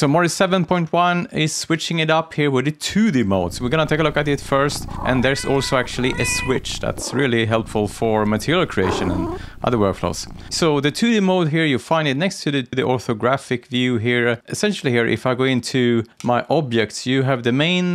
So Mari 7.1 is switching it up here with the 2D mode. So we're gonna take a look at it first, and there's also actually a switch that's really helpful for material creation and other workflows. So the 2D mode here, you find it next to the orthographic view here. Essentially here, if I go into my objects, you have the main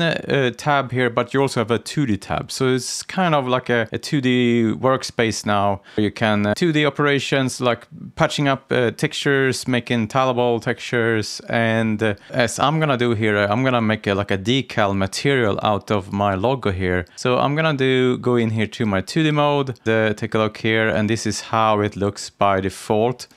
tab here, but you also have a 2D tab. So it's kind of like a 2D workspace now. You can 2D operations like patching up textures, making tileable textures, and as I'm gonna do here, I'm gonna make like a decal material out of my logo here. So I'm gonna go in here to my 2D mode, take a look here, and this is how it looks by default.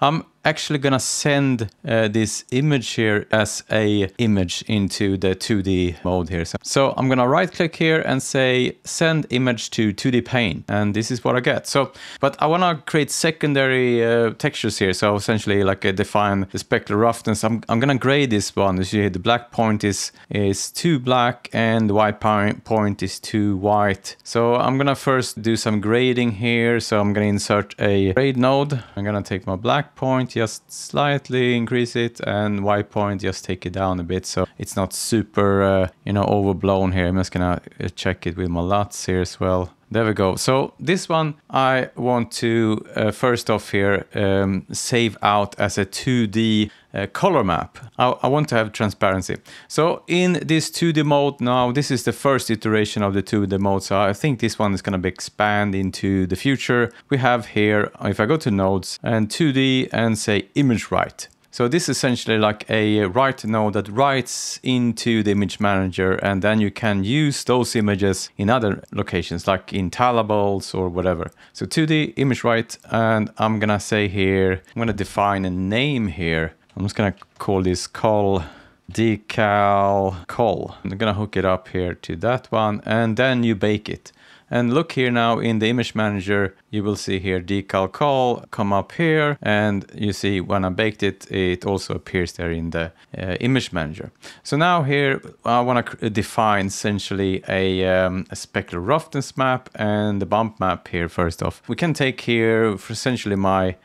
I'm actually gonna send this image here as a image into the 2D mode here. So I'm gonna right click here and say send image to 2D pane, and this is what I get. So, but I wanna create secondary textures here. So essentially like define the specular roughness. I'm gonna grade this one. As you see, the black point is too black and the white point is too white. So I'm gonna first do some grading here. So I'm gonna insert a grade node. I'm gonna take my black point, just slightly increase it, and white point, just take it down a bit so it's not super you know, overblown here. I'm just gonna check it with my LUTs here as well. There we go. So this one I want to first off here save out as a 2D color map. I want to have transparency. So in this 2D mode now, this is the first iteration of the 2D mode. So I think this one is going to be expand into the future. We have here, if I go to nodes and 2D and say image right. So this is essentially like a write node that writes into the image manager, and then you can use those images in other locations like in tileables or whatever. So 2D image write, and I'm gonna say here, I'm gonna define a name here. I'm just gonna call this col decal col. I'm gonna hook it up here to that one, and then you bake it. And look here now in the image manager, you will see here decal col come up here, and you see when I baked it, it also appears there in the image manager. So now here I want to define essentially a specular roughness map and the bump map here first off. We can take here for essentially my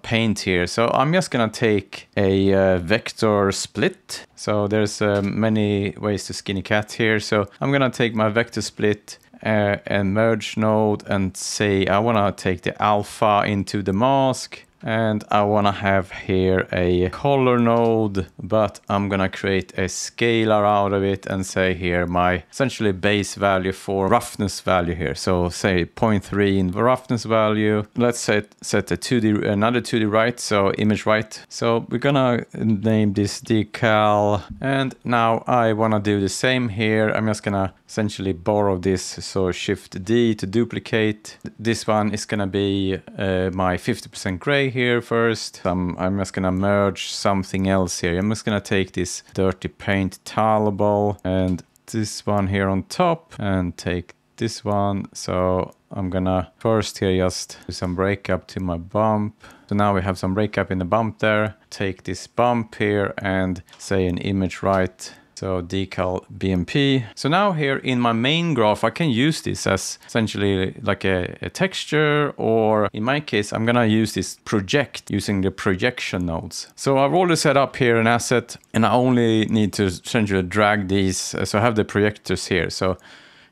paint here. So I'm just gonna take a vector split. So there's many ways to skin a cat here. So I'm gonna take my vector split and merge node and say I want to take the alpha into the mask, and I want to have here a color node, but I'm gonna create a scalar out of it and say here my essentially base value for roughness value here. So say 0.3 in the roughness value. Let's set a 2D, another 2D right, so image right. So we're gonna name this decal, and now I wanna do the same here. I'm just gonna essentially borrow this, so shift D to duplicate. This one is gonna be my 50% gray here first. I'm just gonna merge something else here. I'm just gonna take this dirty paint tileable and this one here on top and take this one. So I'm gonna first here just do some breakup to my bump. So now we have some breakup in the bump there. Take this bump here and say an image right. So decal BMP. So now here in my main graph, I can use this as essentially like a texture, or in my case, I'm gonna use this project using the projection nodes. So I've already set up here an asset, and I only need to essentially drag these. So I have the projectors here. So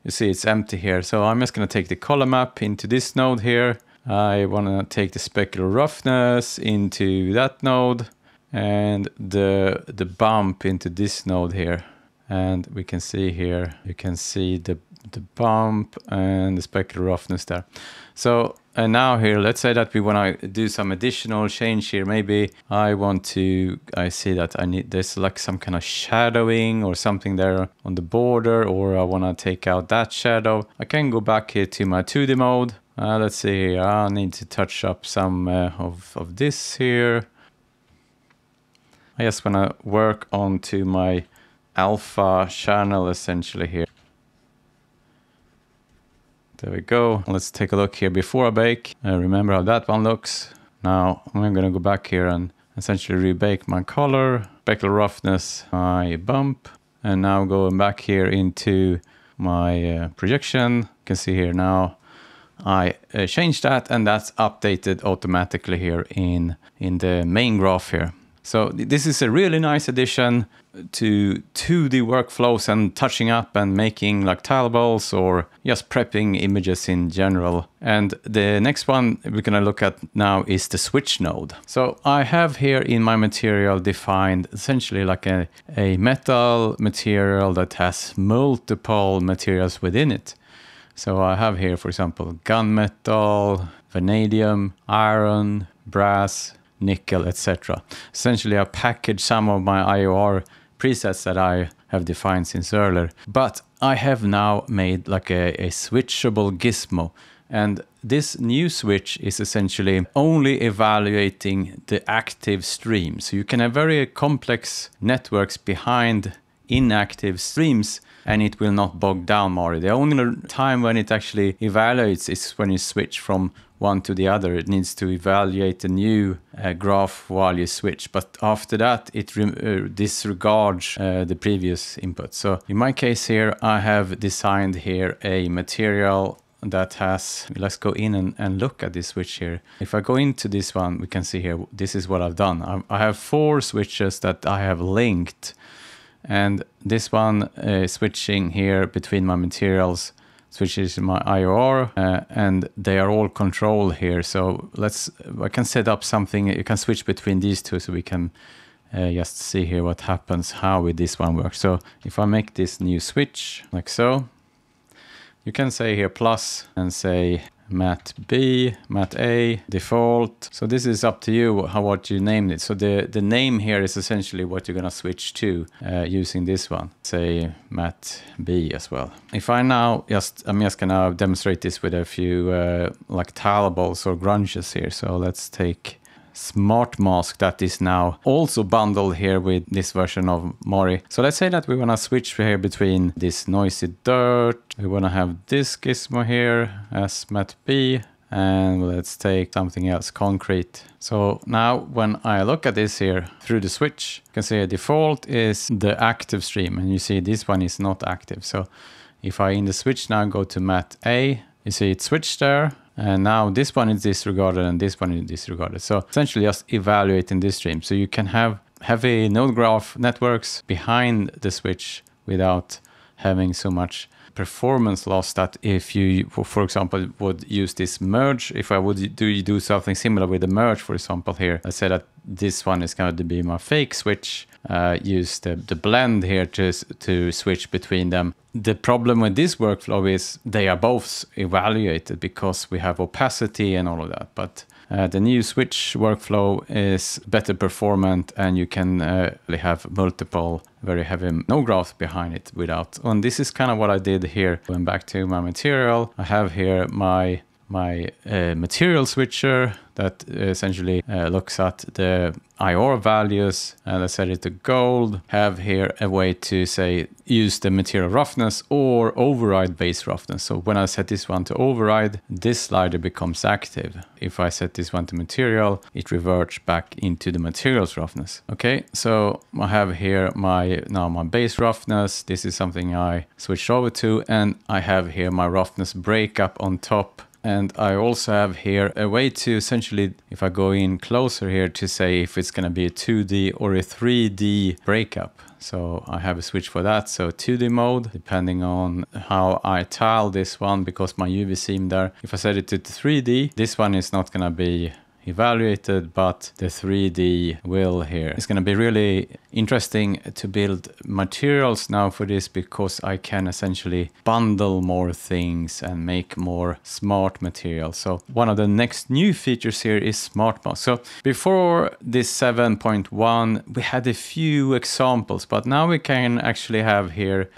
you see it's empty here. So I'm just gonna take the color map into this node here. I wanna take the specular roughness into that node, and the bump into this node here. And we can see here, you can see the bump and the specular roughness there. So, and now here, let's say that we want to do some additional change here. Maybe I want to, I see that I need, there's like some kind of shadowing or something there on the border, or I want to take out that shadow. I can go back here to my 2D mode. Let's see here, I need to touch up some of this here. I just want to work onto my alpha channel essentially here. There we go. Let's take a look here before I bake. Remember how that one looks. Now I'm going to go back here and essentially rebake my color, specular roughness, my bump, and now going back here into my projection. You can see here now I changed that, and that's updated automatically here in the main graph here. So this is a really nice addition to 2D workflows and touching up and making like tile balls or just prepping images in general. And the next one we're going to look at now is the switch node. So I have here in my material defined essentially like a metal material that has multiple materials within it. So I have here, for example, gunmetal, vanadium, iron, brass, nickel, etc. Essentially, I package some of my IOR presets that I have defined since earlier. But I have now made like a switchable gizmo. And this new switch is essentially only evaluating the active stream. So you can have very complex networks behind inactive streams, and it will not bog down Mari. The only time when it actually evaluates is when you switch from one to the other. It needs to evaluate the new graph while you switch, but after that it disregards the previous input. So in my case here, I have designed here a material that has, let's go in and look at this switch here. If I go into this one, we can see here, this is what I've done. I have 4 switches that I have linked. And this one is switching here between my materials, switches my IOR, and they are all controlled here. So I can set up something, you can switch between these two, so we can just see here what happens, how with this one works. So if I make this new switch, like so, you can say here plus and say mat B, mat A, default. So this is up to you what you named it. So the name here is essentially what you're going to switch to using this one. Say mat B as well. If I now I'm just going to demonstrate this with a few like tile balls or grunges here. So let's take smart mask that is now also bundled here with this version of Mari. So let's say that we want to switch here between this noisy dirt. We want to have this gizmo here as mat B, and let's take something else, concrete. So now when I look at this here through the switch, you can see a default is the active stream, and you see this one is not active. So if I in the switch now go to mat A, you see it switched there. And now this one is disregarded and this one is disregarded. So essentially just evaluating this stream. So you can have heavy node graph networks behind the switch without having so much performance loss that if you, for example, would use this merge, if I would do something similar with the merge, for example, here, I said that this one is going to be my fake switch, use the blend here to switch between them. The problem with this workflow is they are both evaluated because we have opacity and all of that. But the new switch workflow is better performant, and you can have multiple very heavy node graphs behind it without. And this is kind of what I did here. Going back to my material, I have here my material switcher that essentially looks at the IOR values, and I set it to gold. Have here a way to say use the material roughness or override base roughness. So when I set this one to override, this slider becomes active. If I set this one to material, it reverts back into the materials roughness. Okay, so I have here now my base roughness. This is something I switched over to, and I have here my roughness breakup on top. And I also have here a way to essentially, if I go in closer here, to say if it's going to be a 2D or a 3D breakup. So I have a switch for that. So 2D mode, depending on how I tile this one, because my UV seam there. If I set it to 3D, this one is not going to be evaluated, but the 3D will here. It's going to be really interesting to build materials now for this, because I can essentially bundle more things and make more smart materials. So one of the next new features here is smart mask. So before this 7.1, we had a few examples, but now we can actually have here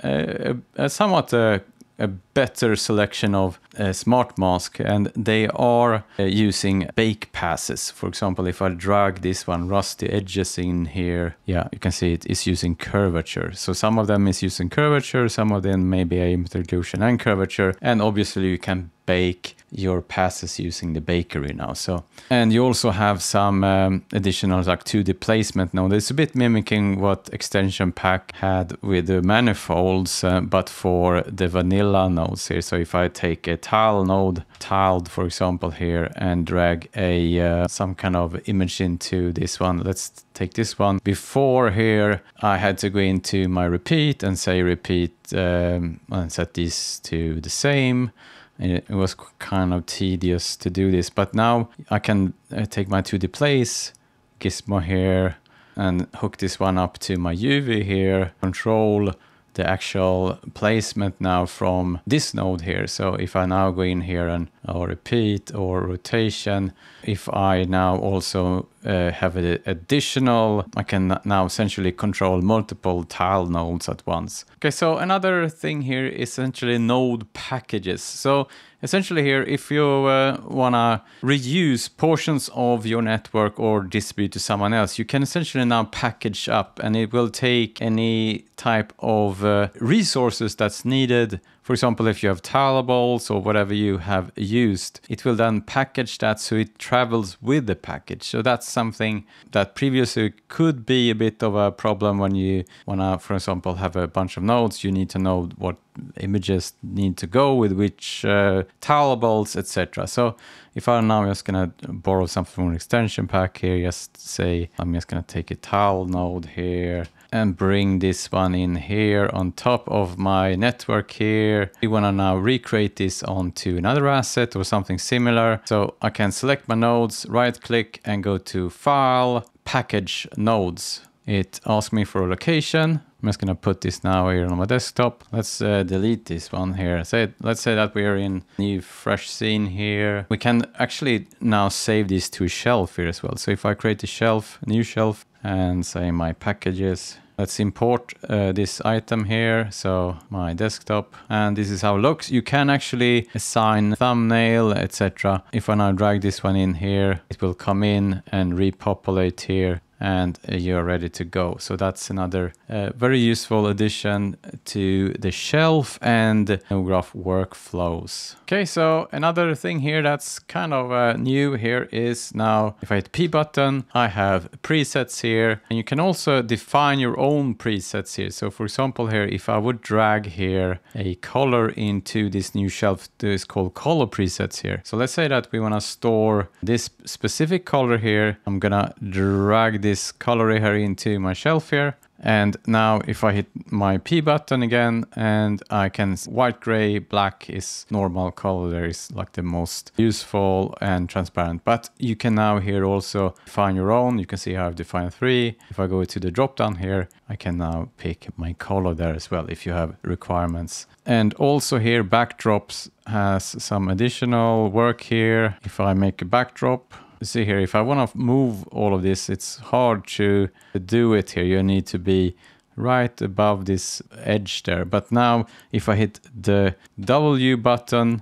a better selection of smart mask, and they are using bake passes. For example, if I drag this one, rusty edges in here, yeah, you can see it is using curvature. So some of them is using curvature, some of them maybe a interclusion and curvature, and obviously you can bake your passes using the bakery now. So, and you also have some additional like 2D placement node. It's a bit mimicking what extension pack had with the manifolds, but for the vanilla nodes here. So if I take a tile node, tiled for example here, and drag a some kind of image into this one. Let's take this one. Before here, I had to go into my repeat and say repeat and set these to the same. It was kind of tedious to do this, but now I can take my 2D place gizmo here and hook this one up to my UV here, control the actual placement now from this node here. So if I now go in here and repeat or rotation, if I now also have an additional, I can now essentially control multiple tile nodes at once. Okay, so another thing here is essentially node packages. So essentially here, if you want to reuse portions of your network or distribute to someone else, you can essentially now package up, and it will take any type of resources that's needed. For example, if you have tileables or whatever you have used, it will then package that so it travels with the package. So that's something that previously could be a bit of a problem when you want to, for example, have a bunch of nodes. You need to know what images need to go with which tileables, etc. So if I'm now just going to borrow something from an extension pack here, just say I'm just going to take a tile node here and bring this one in here on top of my network here. We want to now recreate this onto another asset or something similar. So I can select my nodes, right click and go to File, Package Nodes. It asks me for a location. I'm just going to put this now here on my desktop. Let's delete this one here. So let's say that we are in new fresh scene here. We can actually now save this to a shelf here as well. So if I create a shelf, new shelf, and say my packages, let's import this item here. So my desktop, and this is how it looks. You can actually assign thumbnail, etc. If I now drag this one in here, it will come in and repopulate here, and you're ready to go. So that's another very useful addition to the shelf and graph workflows. Okay, so another thing here that's kind of new here is now if I hit P button, I have presets here, and you can also define your own presets here. So for example here, if I would drag here a color into this new shelf, it's called color presets here. So let's say that we want to store this specific color here. I'm gonna drag this color here into my shelf here, and now if I hit my P button again, and I can white, gray, black is normal color. There is like the most useful and transparent, but you can now here also define your own. You can see how I've defined 3. If I go to the drop down here, I can now pick my color there as well if you have requirements. And also here backdrops has some additional work here. If I make a backdrop, see here, if I want to move all of this, it's hard to do it here. You need to be right above this edge there. But now if I hit the W button,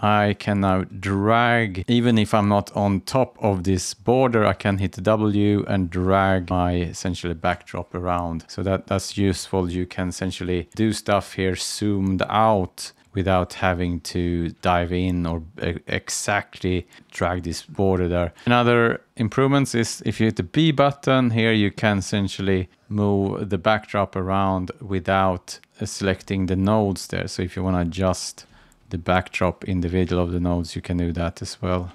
I can now drag, even if I'm not on top of this border, I can hit the W and drag my essentially backdrop around. So that's useful. You can essentially do stuff here zoomed out without having to dive in or exactly drag this border there. Another improvements is if you hit the B button here, you can essentially move the backdrop around without selecting the nodes there. So if you want to adjust the backdrop individual of the nodes, you can do that as well.